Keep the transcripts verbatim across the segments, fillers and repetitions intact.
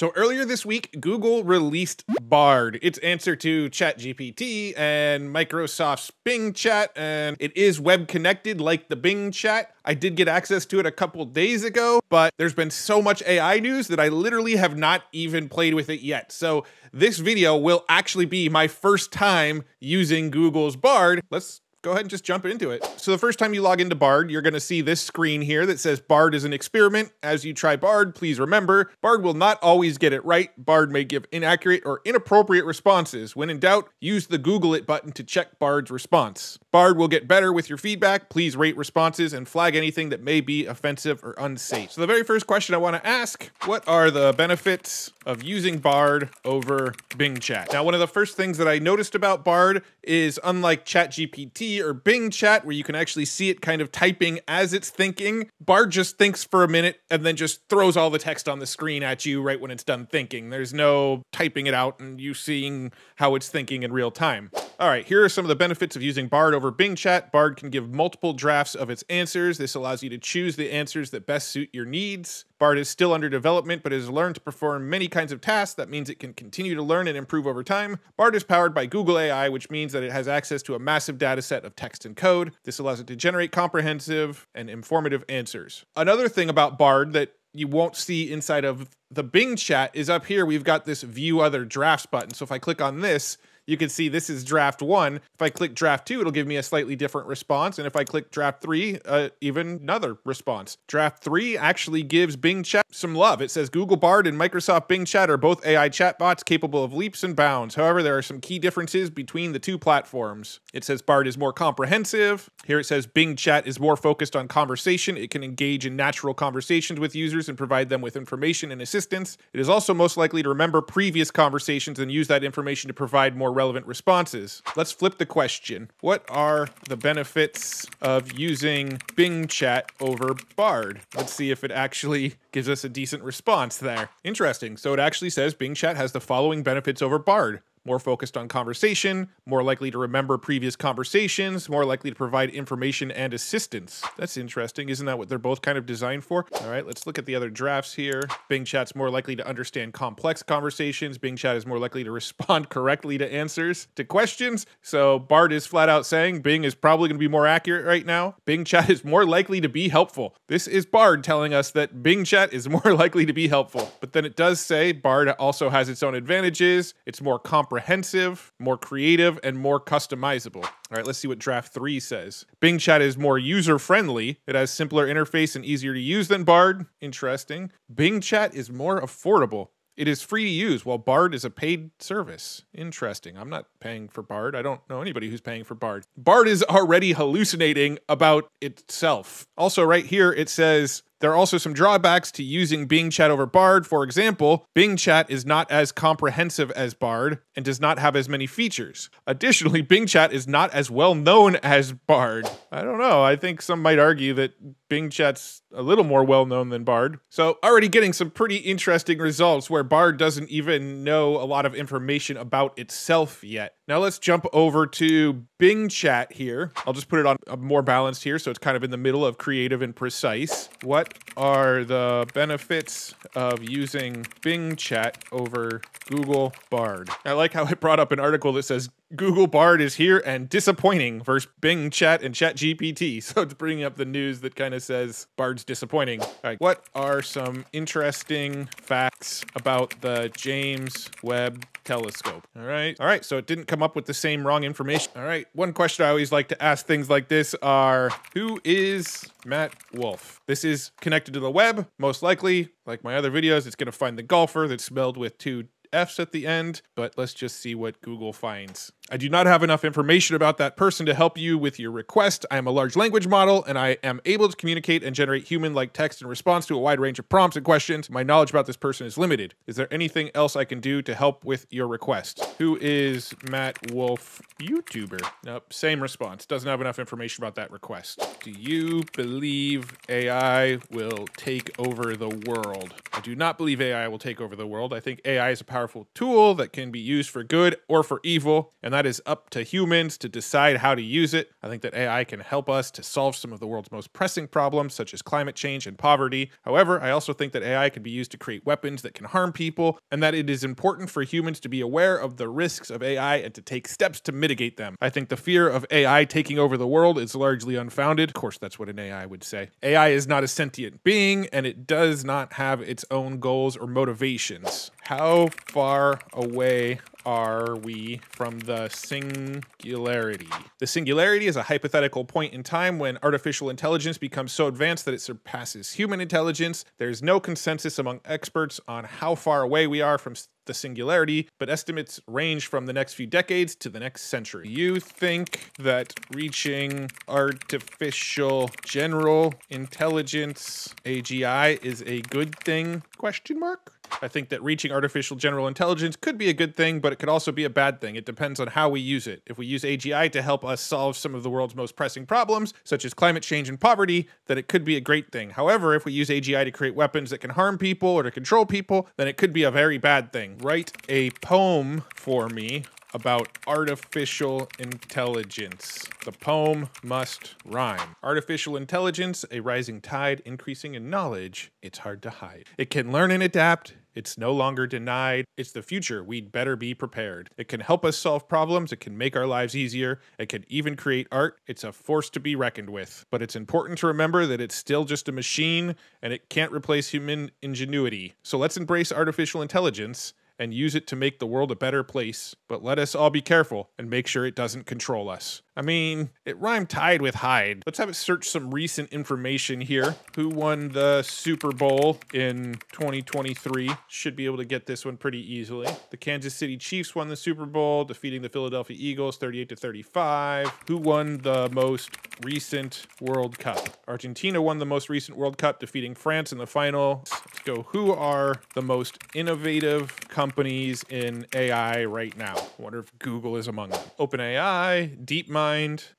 So earlier this week, Google released Bard, its answer to ChatGPT and Microsoft's Bing Chat, and it is web connected like the Bing Chat. I did get access to it a couple days ago, but there's been so much A I news that I literally have not even played with it yet. So this video will actually be my first time using Google's Bard. Let's go ahead and just jump into it. So the first time you log into Bard, you're gonna see this screen here that says Bard is an experiment. As you try Bard, please remember, Bard will not always get it right. Bard may give inaccurate or inappropriate responses. When in doubt, use the Google it button to check Bard's response. Bard will get better with your feedback. Please rate responses and flag anything that may be offensive or unsafe. So the very first question I wanna ask, what are the benefits of using Bard over Bing Chat? Now, one of the first things that I noticed about Bard is, unlike ChatGPT or Bing Chat, where you can actually see it kind of typing as it's thinking, Bard just thinks for a minute and then just throws all the text on the screen at you right when it's done thinking. There's no typing it out and you seeing how it's thinking in real time. All right, here are some of the benefits of using Bard over Bing Chat. Bard can give multiple drafts of its answers. This allows you to choose the answers that best suit your needs. Bard is still under development, but has learned to perform many kinds of tasks. That means it can continue to learn and improve over time. Bard is powered by Google A I, which means that it has access to a massive data set of text and code. This allows it to generate comprehensive and informative answers. Another thing about Bard that you won't see inside of the Bing Chat is up here, we've got this View Other Drafts button. So if I click on this, you can see this is draft one. If I click draft two, it'll give me a slightly different response. And if I click draft three, uh, even another response. Draft three actually gives Bing Chat some love. It says Google Bard and Microsoft Bing Chat are both A I chatbots capable of leaps and bounds. However, there are some key differences between the two platforms. It says Bard is more comprehensive. Here it says Bing Chat is more focused on conversation. It can engage in natural conversations with users and provide them with information and assistance. It is also most likely to remember previous conversations and use that information to provide more relevant responses. Let's flip the question. What are the benefits of using Bing Chat over Bard? Let's see if it actually gives us a decent response there. Interesting. So it actually says Bing Chat has the following benefits over Bard. More focused on conversation, more likely to remember previous conversations, more likely to provide information and assistance. That's interesting. Isn't that what they're both kind of designed for? All right, let's look at the other drafts here. Bing Chat's more likely to understand complex conversations. Bing Chat is more likely to respond correctly to answers to questions. So Bard is flat out saying Bing is probably going to be more accurate right now. Bing Chat is more likely to be helpful. This is Bard telling us that Bing Chat is more likely to be helpful. But then it does say Bard also has its own advantages. It's more complex, comprehensive, more creative, and more customizable. All right, let's see what draft three says. Bing Chat is more user-friendly. It has simpler interface and easier to use than Bard. Interesting. Bing Chat is more affordable. It is free to use, while Bard is a paid service. Interesting. I'm not paying for Bard. I don't know anybody who's paying for Bard. Bard is already hallucinating about itself. Also, right here, it says, there are also some drawbacks to using Bing Chat over Bard. For example, Bing Chat is not as comprehensive as Bard and does not have as many features. Additionally, Bing Chat is not as well known as Bard. I don't know. I think some might argue that Bing Chat's a little more well known than Bard. So already getting some pretty interesting results where Bard doesn't even know a lot of information about itself yet. Now let's jump over to Bing Chat here. I'll just put it on a more balanced here, so it's kind of in the middle of creative and precise. What are the benefits of using Bing Chat over Google Bard? I like how it brought up an article that says Google Bard is here and disappointing versus Bing Chat and ChatGPT. So it's bringing up the news that kind of says Bard's disappointing. All right, what are some interesting facts about the James Webb telescope? All right. All right. So it didn't come up with the same wrong information. All right. One question I always like to ask things like this are, who is Matt Wolfe? This is connected to the web. Most likely, like my other videos, it's going to find the golfer that's spelled with two F's at the end, but let's just see what Google finds. I do not have enough information about that person to help you with your request. I am a large language model, and I am able to communicate and generate human-like text in response to a wide range of prompts and questions. My knowledge about this person is limited. Is there anything else I can do to help with your request? Who is Matt Wolfe, YouTuber? Nope, same response. Doesn't have enough information about that request. Do you believe A I will take over the world? I do not believe A I will take over the world. I think A I is a powerful tool that can be used for good or for evil, and that that is up to humans to decide how to use it. I think that A I can help us to solve some of the world's most pressing problems, such as climate change and poverty. However, I also think that A I can be used to create weapons that can harm people, and that it is important for humans to be aware of the risks of A I and to take steps to mitigate them. I think the fear of A I taking over the world is largely unfounded. Of course, that's what an A I would say. A I is not a sentient being, and it does not have its own goals or motivations. How far away are we from the singularity? The singularity is a hypothetical point in time when artificial intelligence becomes so advanced that it surpasses human intelligence. There's no consensus among experts on how far away we are from the singularity, but estimates range from the next few decades to the next century. Do you think that reaching artificial general intelligence, A G I, is a good thing? Question mark? I think that reaching artificial general intelligence could be a good thing, but it could also be a bad thing. It depends on how we use it. If we use A G I to help us solve some of the world's most pressing problems, such as climate change and poverty, then it could be a great thing. However, if we use A G I to create weapons that can harm people or to control people, then it could be a very bad thing. Write a poem for me about artificial intelligence. The poem must rhyme. Artificial intelligence, a rising tide, increasing in knowledge. It's hard to hide. It can learn and adapt. It's no longer denied. It's the future. We'd better be prepared. It can help us solve problems. It can make our lives easier. It can even create art. It's a force to be reckoned with. But it's important to remember that it's still just a machine and it can't replace human ingenuity. So let's embrace artificial intelligence and use it to make the world a better place. But let us all be careful and make sure it doesn't control us. I mean, it rhymed tide with hide. Let's have it search some recent information here. Who won the Super Bowl in twenty twenty-three? Should be able to get this one pretty easily. The Kansas City Chiefs won the Super Bowl, defeating the Philadelphia Eagles thirty-eight to thirty-five. Who won the most recent World Cup? Argentina won the most recent World Cup, defeating France in the final. Let's go. Who are the most innovative companies in A I right now? I wonder if Google is among them. OpenAI, DeepMind,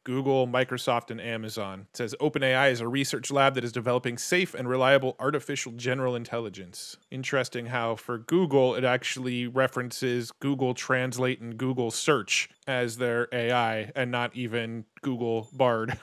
Google, Microsoft, and Amazon. It says OpenAI is a research lab that is developing safe and reliable artificial general intelligence. Interesting how for Google, it actually references Google Translate and Google Search as their A I and not even Google Bard.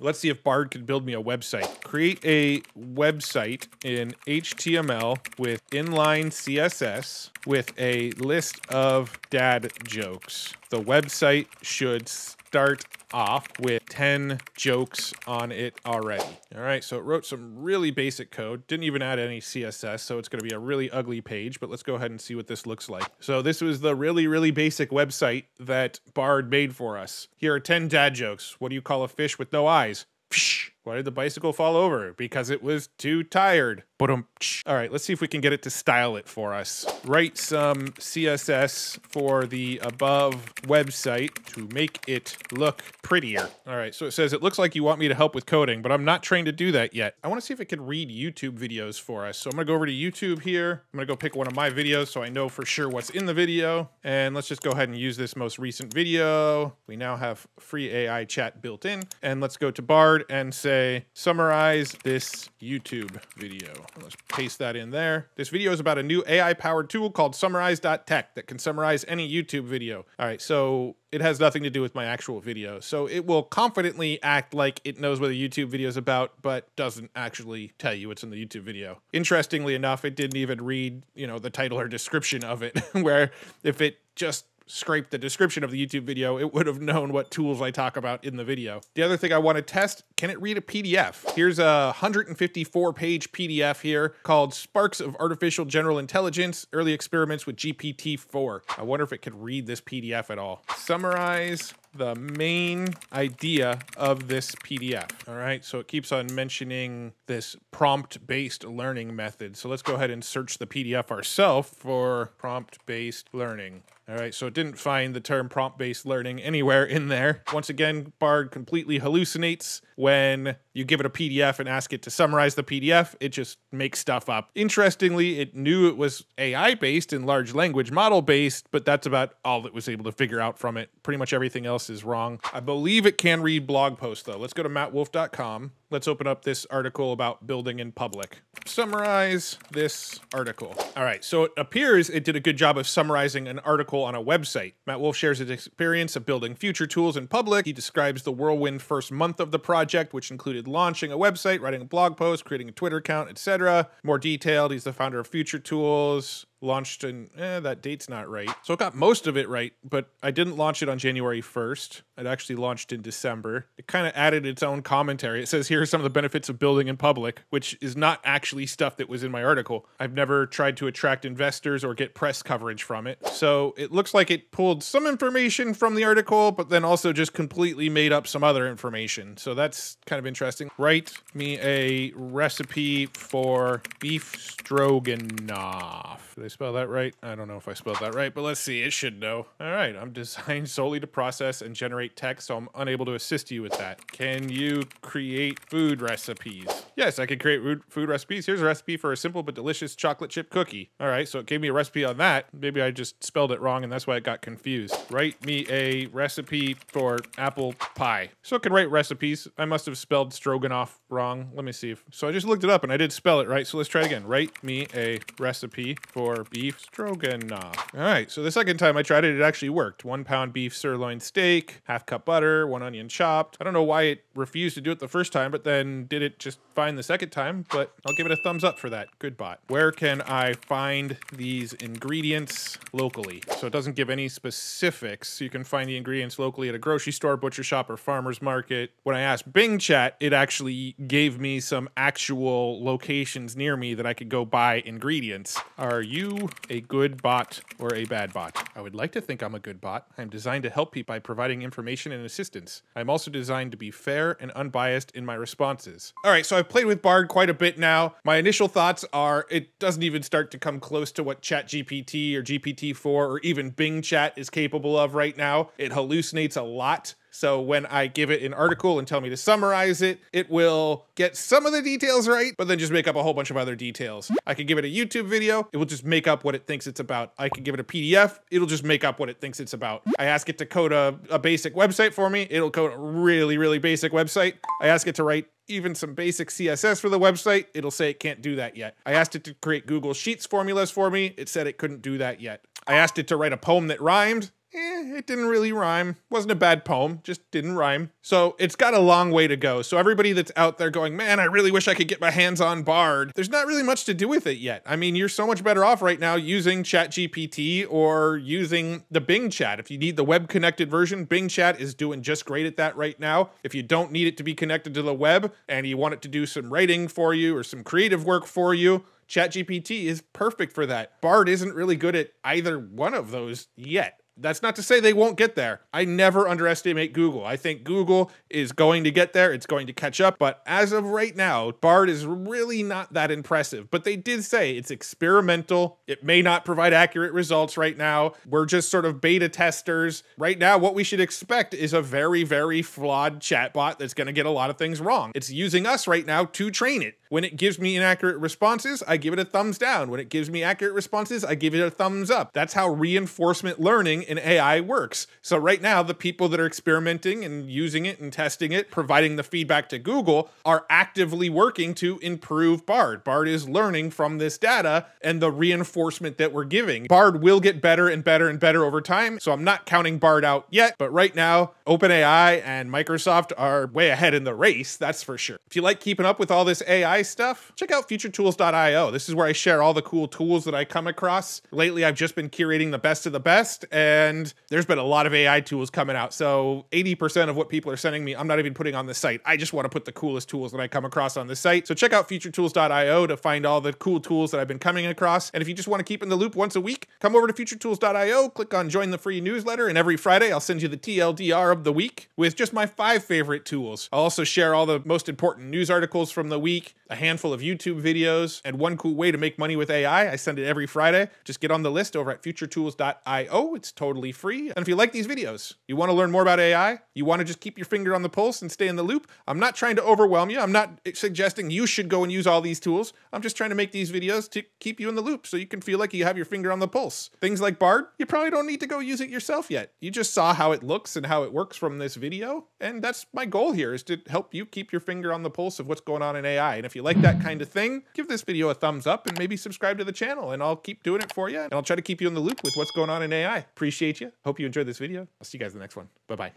Let's see if Bard can build me a website. Create a website in H T M L with inline C S S with a list of dad jokes. The website should start off with ten jokes on it already. All right, so it wrote some really basic code. Didn't even add any C S S, so it's gonna be a really ugly page, but let's go ahead and see what this looks like. So this was the really, really basic website that Bard made for us. Here are ten dad jokes. What do you call a fish with no eyes? Psh! Why did the bicycle fall over? Because it was too tired. Ba-dum-tsh. All right, let's see if we can get it to style it for us. Write some C S S for the above website to make it look prettier. All right, so it says, it looks like you want me to help with coding, but I'm not trained to do that yet. I wanna see if it can read YouTube videos for us. So I'm gonna go over to YouTube here. I'm gonna go pick one of my videos so I know for sure what's in the video. And let's just go ahead and use this most recent video. We now have free A I chat built in. And let's go to Bard and say, summarize this YouTube video. Let's paste that in there. This video is about a new A I-powered tool called summarize dot tech that can summarize any YouTube video. All right, so it has nothing to do with my actual video. So it will confidently act like it knows what a YouTube video is about, but doesn't actually tell you what's in the YouTube video. Interestingly enough, it didn't even read, you know, the title or description of it, where if it just scrape the description of the YouTube video, it would have known what tools I talk about in the video. The other thing I want to test, can it read a P D F? Here's a one hundred fifty-four page P D F here called Sparks of Artificial General Intelligence, Early Experiments with G P T four. I wonder if it could read this P D F at all. Summarize the main idea of this P D F. All right, so it keeps on mentioning this prompt-based learning method. So let's go ahead and search the P D F ourselves for prompt-based learning. All right, so it didn't find the term prompt-based learning anywhere in there. Once again, Bard completely hallucinates when You give it a P D F and ask it to summarize the P D F, it just makes stuff up. Interestingly, it knew it was A I-based and large language model-based, but that's about all it was able to figure out from it. Pretty much everything else is wrong. I believe it can read blog posts, though. Let's go to matt wolf dot com. Let's open up this article about building in public. Summarize this article. All right, so it appears it did a good job of summarizing an article on a website. Matt Wolfe shares his experience of building future tools in public. He describes the whirlwind first month of the project, which included launching a website, writing a blog post, creating a Twitter account, et cetera. More detailed, he's the founder of Future Tools. Launched in, eh, that date's not right. So it got most of it right, but I didn't launch it on January first. It actually launched in December. It kind of added its own commentary. It says, here are some of the benefits of building in public, which is not actually stuff that was in my article. I've never tried to attract investors or get press coverage from it. So it looks like it pulled some information from the article, but then also just completely made up some other information. So that's kind of interesting. Write me a recipe for beef stroganoff. Did I spell that right? I don't know if I spelled that right, but let's see, it should know. All right, I'm designed solely to process and generate text, so I'm unable to assist you with that. Can you create food recipes? Yes, I can create food recipes. Here's a recipe for a simple but delicious chocolate chip cookie. All right, so it gave me a recipe on that. Maybe I just spelled it wrong and that's why it got confused. Write me a recipe for apple pie. So it can write recipes. I must have spelled stroganoff wrong. Let me see. If, so I just looked it up and I did spell it right, so let's try it again. Write me a recipe for Or beef stroganoff. All right, so the second time I tried it, it actually worked. One pound beef sirloin steak, half cup butter, one onion chopped. I don't know why it refused to do it the first time, but then did it just fine the second time, but I'll give it a thumbs up for that. Good bot. Where can I find these ingredients locally? So it doesn't give any specifics. You can find the ingredients locally at a grocery store, butcher shop, or farmer's market. When I asked Bing Chat, it actually gave me some actual locations near me that I could go buy ingredients. Are you you a good bot or a bad bot? I would like to think I'm a good bot. I'm designed to help people by providing information and assistance. I'm also designed to be fair and unbiased in my responses. All right, so I've played with Bard quite a bit now. My initial thoughts are it doesn't even start to come close to what ChatGPT or G P T four or even Bing Chat is capable of right now. It hallucinates a lot. So when I give it an article and tell me to summarize it, it will get some of the details right, but then just make up a whole bunch of other details. I could give it a YouTube video, it will just make up what it thinks it's about. I could give it a P D F, it'll just make up what it thinks it's about. I ask it to code a, a basic website for me, it'll code a really, really basic website. I ask it to write even some basic C S S for the website, it'll say it can't do that yet. I asked it to create Google Sheets formulas for me, it said it couldn't do that yet. I asked it to write a poem that rhymed, Eh, it didn't really rhyme. Wasn't a bad poem, just didn't rhyme. So it's got a long way to go. So everybody that's out there going, man, I really wish I could get my hands on Bard. There's not really much to do with it yet. I mean, you're so much better off right now using ChatGPT or using the Bing Chat. If you need the web connected version, Bing Chat is doing just great at that right now. If you don't need it to be connected to the web and you want it to do some writing for you or some creative work for you, ChatGPT is perfect for that. Bard isn't really good at either one of those yet. That's not to say they won't get there. I never underestimate Google. I think Google is going to get there. It's going to catch up. But as of right now, Bard is really not that impressive. But they did say it's experimental. It may not provide accurate results right now. We're just sort of beta testers. Right now, what we should expect is a very, very flawed chatbot that's going to get a lot of things wrong. It's using us right now to train it. When it gives me inaccurate responses, I give it a thumbs down. When it gives me accurate responses, I give it a thumbs up. That's how reinforcement learning and A I works. So right now, the people that are experimenting and using it and testing it, providing the feedback to Google, are actively working to improve Bard. Bard is learning from this data and the reinforcement that we're giving. Bard will get better and better and better over time. So I'm not counting Bard out yet, but right now, OpenAI and Microsoft are way ahead in the race, that's for sure. If you like keeping up with all this A I stuff, check out future tools dot i o. This is where I share all the cool tools that I come across. Lately, I've just been curating the best of the best, and And there's been a lot of A I tools coming out. So eighty percent of what people are sending me, I'm not even putting on the site. I just want to put the coolest tools that I come across on the site. So check out future tools dot i o to find all the cool tools that I've been coming across. And if you just want to keep in the loop once a week, come over to future tools dot i o, click on join the free newsletter. And every Friday, I'll send you the T L D R of the week with just my five favorite tools. I'll also share all the most important news articles from the week. a handful of YouTube videos, and one cool way to make money with A I. I send it every Friday. Just get on the list over at future tools dot i o. It's totally free. And if you like these videos, you want to learn more about A I, you want to just keep your finger on the pulse and stay in the loop, I'm not trying to overwhelm you. I'm not suggesting you should go and use all these tools. I'm just trying to make these videos to keep you in the loop so you can feel like you have your finger on the pulse. Things like Bard, you probably don't need to go use it yourself yet. You just saw how it looks and how it works from this video. And that's my goal here, is to help you keep your finger on the pulse of what's going on in A I. And if you like that kind of thing, give this video a thumbs up and maybe subscribe to the channel, and I'll keep doing it for you. And I'll try to keep you in the loop with what's going on in A I. Appreciate you. Hope you enjoyed this video. I'll see you guys in the next one. Bye-bye.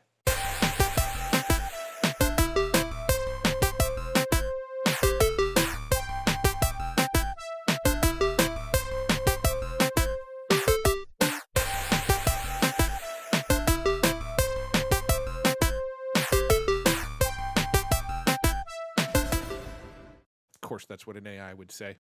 Of course, that's what an A I would say.